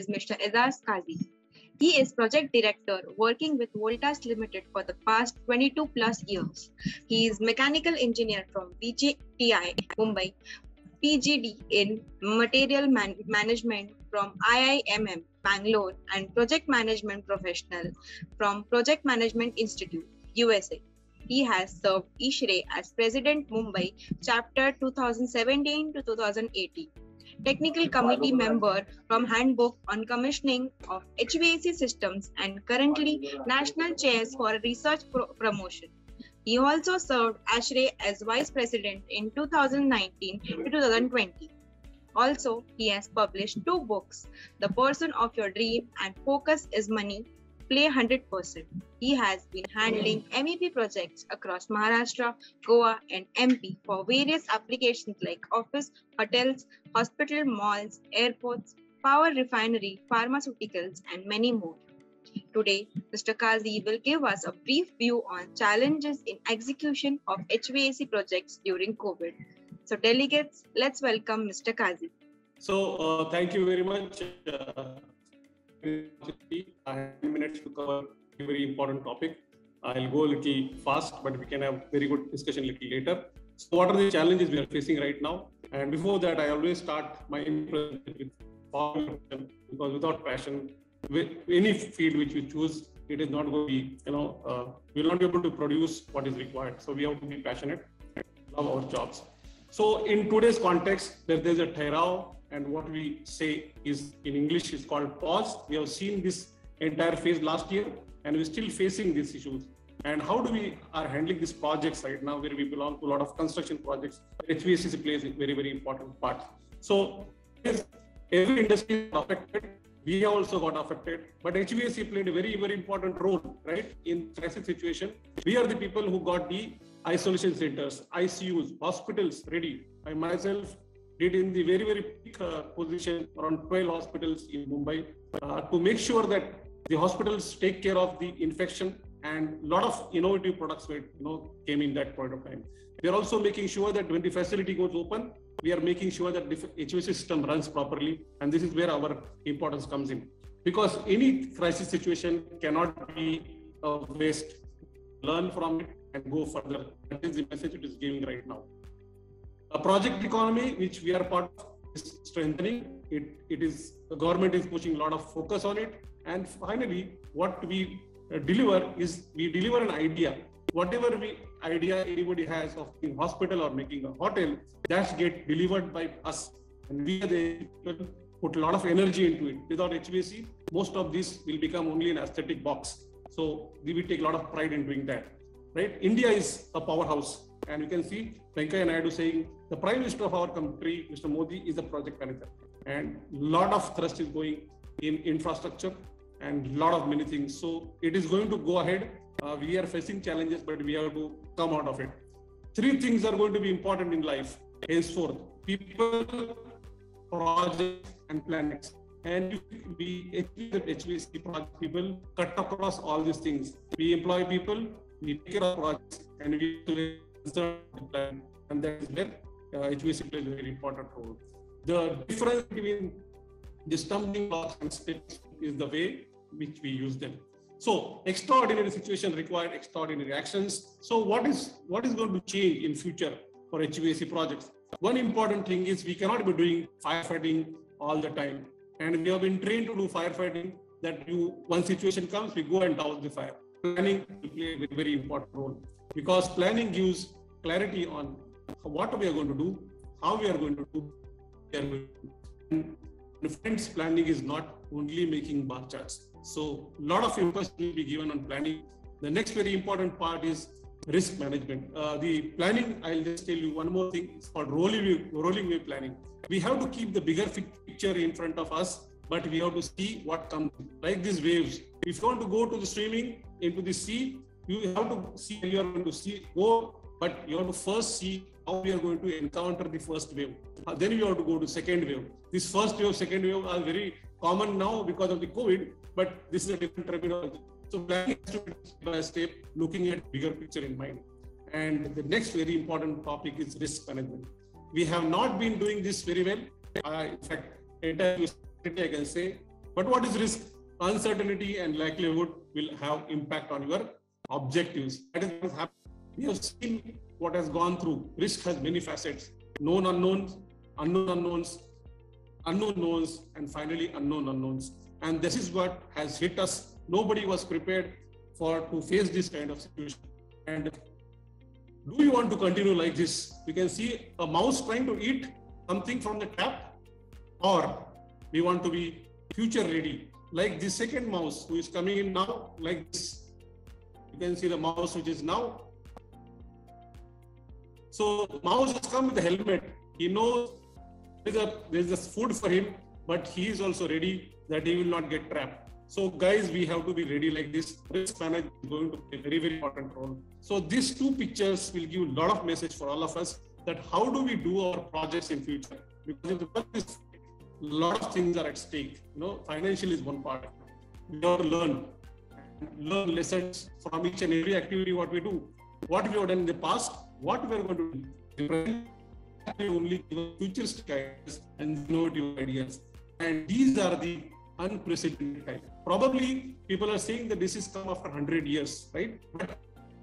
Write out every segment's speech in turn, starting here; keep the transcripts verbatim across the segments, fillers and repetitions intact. is Mister Ajaj Kazi. He is project director working with Voltas Limited for the past twenty-two plus years. He is mechanical engineer from V J T I Mumbai, P G D in material man management from I I M M Bangalore, and project management professional from Project Management Institute, U S A. He has served ISHRAE as President Mumbai Chapter twenty seventeen to twenty eighteen. Technical Committee Member from Handbook on Commissioning of H V A C Systems, and currently National Chairs for Research Pro Promotion. He also served ASHRAE as Vice President in two thousand nineteen to two thousand twenty. Also, he has published two books, The Person of Your Dream and Focus is Money, Play one hundred percent. He has been handling M E P projects across Maharashtra, Goa and M P for various applications like office, hotels, hospital, malls, airports, power refinery, pharmaceuticals and many more. Today, Mister Kazi will give us a brief view on challenges in execution of H V A C projects during COVID. So delegates, let's welcome Mister Kazi. So uh, thank you very much. Uh, I have minutes to cover a very important topic. I'll go a little fast, but we can have very good discussion a little later. So what are the challenges we are facing right now? And before that, I always start my presentation with passion, because without passion, with any field which you choose, it is not going to be, you know, uh, we'll not be able to produce what is required. So we have to be passionate and love our jobs. So in today's context, there is a tehrao, and what we say is in English is called pause. We have seen this entire phase last year, and we're still facing these issues. And how do we are handling these projects right now, where we belong to a lot of construction projects? H V A C plays a very, very important part. So every industry is affected. We have also got affected, but H V A C played a very, very important role, right? In crisis situation, we are the people who got the isolation centers, I C Us, hospitals ready. I myself did in the very, very peak uh, position around twelve hospitals in Mumbai uh, to make sure that the hospitals take care of the infection, and a lot of innovative products were, you know, came in that point of time. We are also making sure that when the facility goes open, we are making sure that the H V A C system runs properly, and this is where our importance comes in, because any crisis situation cannot be a waste. Learn from it and go further. That is the message it is giving right now. A project economy, which we are part of, is strengthening. It, it is, the government is pushing a lot of focus on it. And finally, what we deliver is we deliver an idea. Whatever we idea anybody has of in hospital or making a hotel, that gets delivered by us, and we are the people put a lot of energy into it. Without H V A C, most of this will become only an aesthetic box. So we take a lot of pride in doing that, right? India is a powerhouse, and you can see Venkaiah Naidu saying the Prime Minister of our country, Mister Modi, is a project manager, and a lot of thrust is going in infrastructure and a lot of many things. So it is going to go ahead. Uh, we are facing challenges, but we have to come out of it. Three things are going to be important in life henceforth: people, projects, and planets. And we, H V A C project people, cut across all these things. We employ people, we take care of projects, and we conserve the plan. And that is where uh, H V A C plays a very important role. The difference between the stumbling blocks and steps is the way which we use them. So extraordinary situation required extraordinary actions. So what is, what is going to change in future for H V A C projects? One important thing is we cannot be doing firefighting all the time. And we have been trained to do firefighting, that you, one situation comes, we go and douse the fire. Planning will play a very, very important role, because planning gives clarity on what we are going to do, how we are going to do. And friends, planning is not only making bar charts. So a lot of emphasis will be given on planning. The next very important part is risk management. Uh, the planning, I'll just tell you one more thing, it's called rolling wave, rolling wave planning. We have to keep the bigger picture in front of us, but we have to see what comes, like these waves. If you want to go to the swimming into the sea, you have to see where you are going to see, go, but you have to first see how we are going to encounter the first wave. Uh, then you have to go to second wave. This first wave, second wave are very common now because of the COVID, but this is a different terminology. So planning has to be step by step, looking at bigger picture in mind. And the next very important topic is risk management. We have not been doing this very well. Uh, in fact, I can say But what is risk? Uncertainty and likelihood will have impact on your objectives. That is what has happened. We have seen what has gone through. Risk has many facets: known unknowns, unknown unknowns, unknown knowns, and finally unknown unknowns. And this is what has hit us. Nobody was prepared for to face this kind of situation. And do you want to continue like this? You can see a mouse trying to eat something from the tap, or we want to be future ready, like this second mouse who is coming in now, like this. You can see the mouse which is now. So mouse has come with a helmet. He knows there's a there's a food for him, but he is also ready that he will not get trapped. So guys, we have to be ready like this. Risk management is going to play a very, very important role. So these two pictures will give a lot of message for all of us that how do we do our projects in future? Because if the world is, a lot of things are at stake. You know, financial is one part. We have to learn, learn lessons from each and every activity what we do, what we have done in the past, what we are going to do. We only give futuristic ideas and innovative ideas, and these are the unprecedented time. Probably people are saying that this is come after one hundred years, right? But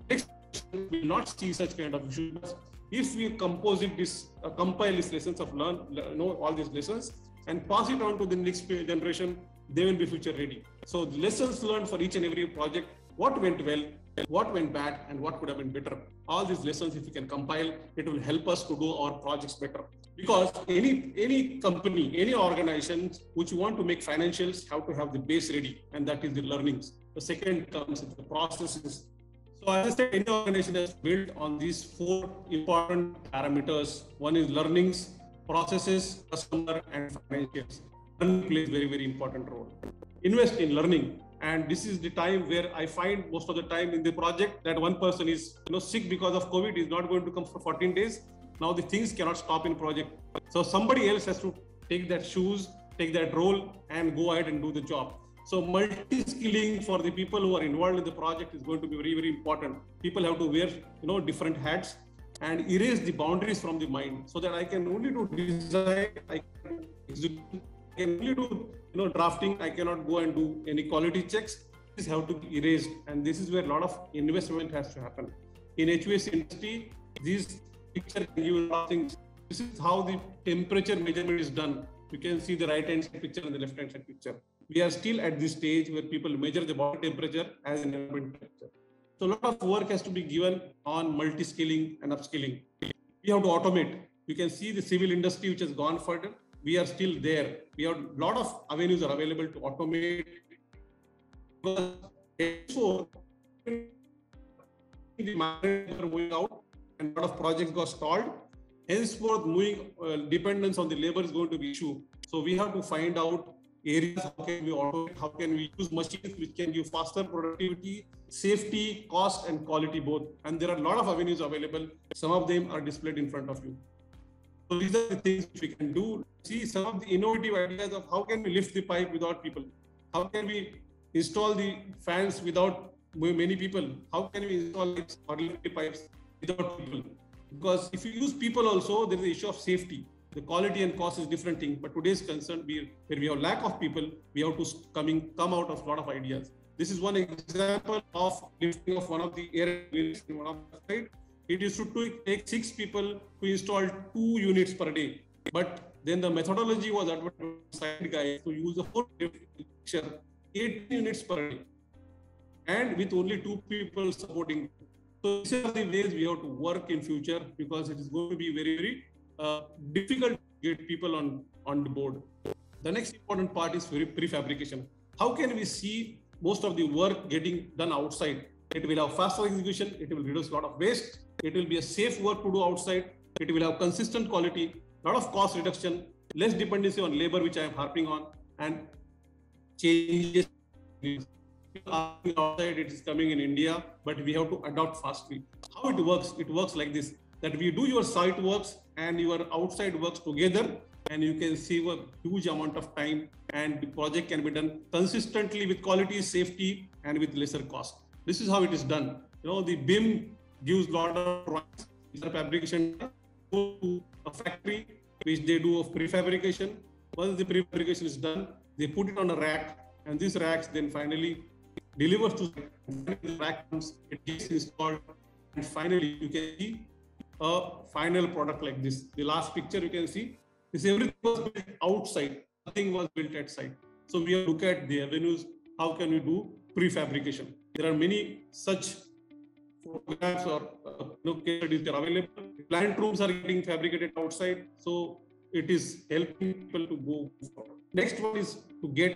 next generation will not see such kind of issues. If we compose it, this uh, compile these lessons of learn, you know, all these lessons, and pass it on to the next generation, they will be future ready. So the lessons learned for each and every project, what went well, what went bad, and what could have been better. All these lessons, if we can compile, it will help us to do our projects better. Because any any company, any organization which you want to make financials have to have the base ready, and that is the learnings. The second comes the processes. So as I said, any organization is built on these four important parameters. One is learnings, processes, customer, and financials. Learning plays very, very important role. Invest in learning. And this is the time where I find most of the time in the project that one person is, you know, sick because of COVID, is not going to come for fourteen days. Now the things cannot stop in project. So somebody else has to take that shoes, take that role, and go ahead and do the job. So multi-skilling for the people who are involved in the project is going to be very, very important. People have to wear, you know, different hats and erase the boundaries from the mind, so that I can only do design, I can execute, I can only do, you know, drafting. I cannot go and do any quality checks. These have to be erased, and this is where a lot of investment has to happen. In H V A C industry, these picture you things. This is how the temperature measurement is done. You can see the right hand side picture and the left hand side picture. We are still at this stage where people measure the body temperature as an environment temperature. So a lot of work has to be given on multi-skilling and upskilling. We have to automate. You can see the civil industry which has gone further. We are still there. We have a lot of avenues are available to automate. So the managers are moving out, and a lot of projects got stalled. Henceforth, moving uh, dependence on the labor is going to be an issue. So we have to find out areas, how can we automate, how can we use machines which can give faster productivity, safety, cost, and quality both. And there are a lot of avenues available. Some of them are displayed in front of you. So these are the things which we can do. See some of the innovative ideas of how can we lift the pipe without people? How can we install the fans without many people? How can we install lights or lift the pipes without people? Because if you use people also, there is the issue of safety. The quality and cost is different thing, but today's concern, we, where we have lack of people, we have to coming come out of a lot of ideas. This is one example of lifting of one of the air units in one of the side. It used to take six people to install two units per day, but then the methodology was advertised side guys to use a four picture, eight units per day, and with only two people supporting. So these are the ways we have to work in future, because it is going to be very, very Uh, difficult to get people on on the board. The next important part is prefabrication. How can we see most of the work getting done outside? It will have faster execution. It will reduce a lot of waste. It will be a safe work to do outside. It will have consistent quality, lot of cost reduction, less dependency on labor, which I am harping on, and changes outside. It is coming in India, but we have to adopt fastly. How it works? It works like this: that we do your site works and your outside works together, and you can save a huge amount of time, and the project can be done consistently with quality, safety, and with lesser cost. This is how it is done. You know, the B I M gives lot of rights. These are fabrication to a factory, which they do of prefabrication. Once the prefabrication is done, They put it on a rack, and these racks then finally delivers to the rack comes, it gets installed, and finally you can see a final product like this. The last picture you can see is everything was built outside, nothing was built at site. So we look at the avenues, how can we do prefabrication? There are many such photographs or uh, you know, case studies that are available. Plant rooms are getting fabricated outside, so it is helping people to go forward. Next one is to get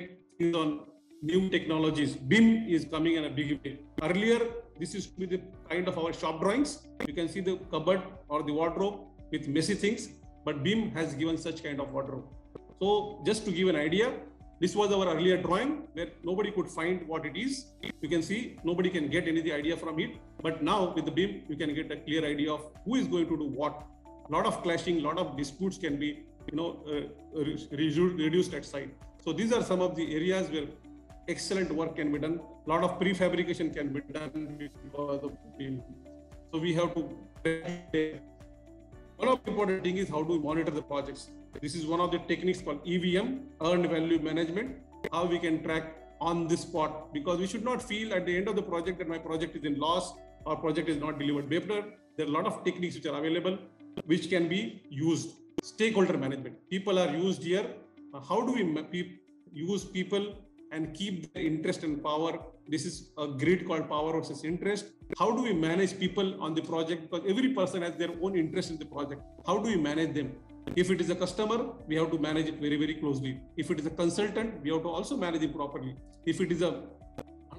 on new technologies. B I M is coming in a big way. Earlier, this used to be the kind of our shop drawings. You can see the cupboard or the wardrobe with messy things, but B I M has given such kind of wardrobe. So just to give an idea, this was our earlier drawing where nobody could find what it is. You can see nobody can get any idea from it. But now with the B I M, you can get a clear idea of who is going to do what. A lot of clashing, a lot of disputes can be, you know, uh, reduced at site. So these are some of the areas where excellent work can be done. A lot of prefabrication can be done because of B I M. So we have to. One of the important thing is how do we monitor the projects. This is one of the techniques called E V M, Earned Value Management, how we can track on the spot, because we should not feel at the end of the project that my project is in loss or project is not delivered better. There are a lot of techniques which are available, which can be used. Stakeholder management. People are used here. How do we use people and keep their interest and power? This is a grid called power versus interest. How do we manage people on the project? Because every person has their own interest in the project. How do we manage them? If it is a customer, we have to manage it very, very closely. If it is a consultant, we have to also manage it properly. If it is a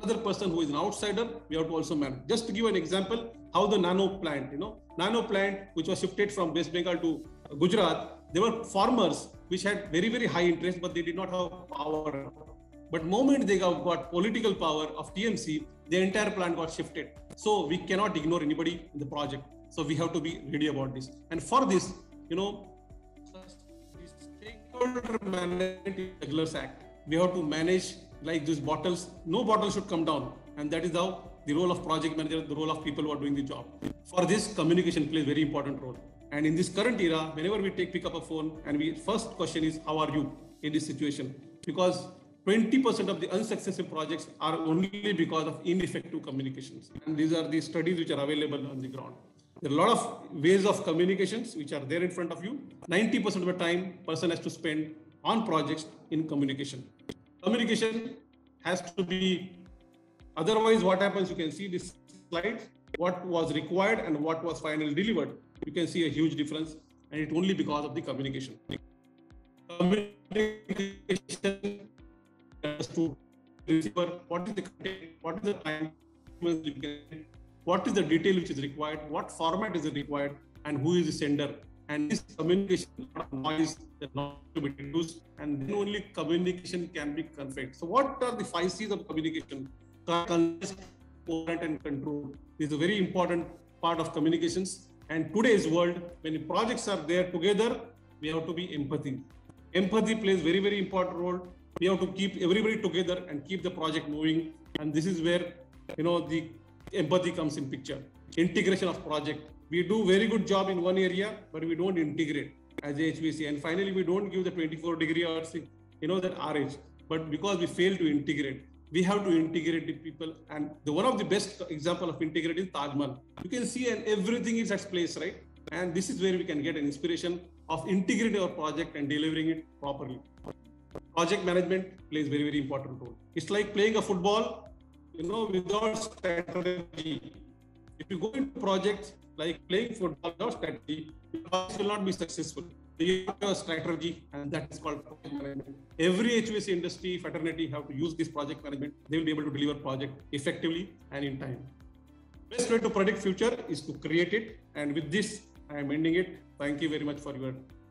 another person who is an outsider, we have to also manage. Just to give an example, how the nano plant, you know, nano plant, which was shifted from West Bengal to Gujarat, there were farmers which had very, very high interest, but they did not have power. But moment they got political power of T M C, the entire plant got shifted. So we cannot ignore anybody in the project. So we have to be ready about this. And for this, you know, stakeholder management Regulars Act, we have to manage like these bottles. No bottle should come down. And that is how the role of project manager, the role of people who are doing the job. For this, communication plays a very important role. And in this current era, whenever we take pick up a phone and we first question is, how are you in this situation? Because twenty percent of the unsuccessful projects are only because of ineffective communications. And these are the studies which are available on the ground. There are a lot of ways of communications which are there in front of you. ninety percent of the time, person has to spend on projects in communication. Communication has to be, otherwise what happens, you can see this slide, what was required and what was finally delivered. You can see a huge difference, and it's only because of the communication. Communication to receiver, what is the content, what is the time, what is the detail which is required, what format is required, and who is the sender. And this communication noise is not to be reduced, and then only communication can be conveyed. So what are the five C's of communication? Consist, coherent, and control is a very important part of communications. And today's world, when projects are there together, we have to be empathy. Empathy plays very, very important role. We have to keep everybody together and keep the project moving. And this is where, you know, the empathy comes in picture. Integration of project. We do very good job in one area, but we don't integrate as H V A C. And finally, we don't give the twenty-four degree or, you know, that R H. But because we fail to integrate, we have to integrate the people. And the one of the best example of integrate is Taj Mahal. You can see and everything is at place, right? And this is where we can get an inspiration of integrating our project and delivering it properly. Project management plays very, very important role. It's like playing a football, you know, without strategy. If you go into projects like playing football without strategy, your project will not be successful. You have a strategy, and that is called project management. Every H V A C industry, fraternity have to use this project management. They will be able to deliver project effectively and in time. Best way to predict future is to create it. And with this, I am ending it. Thank you very much for your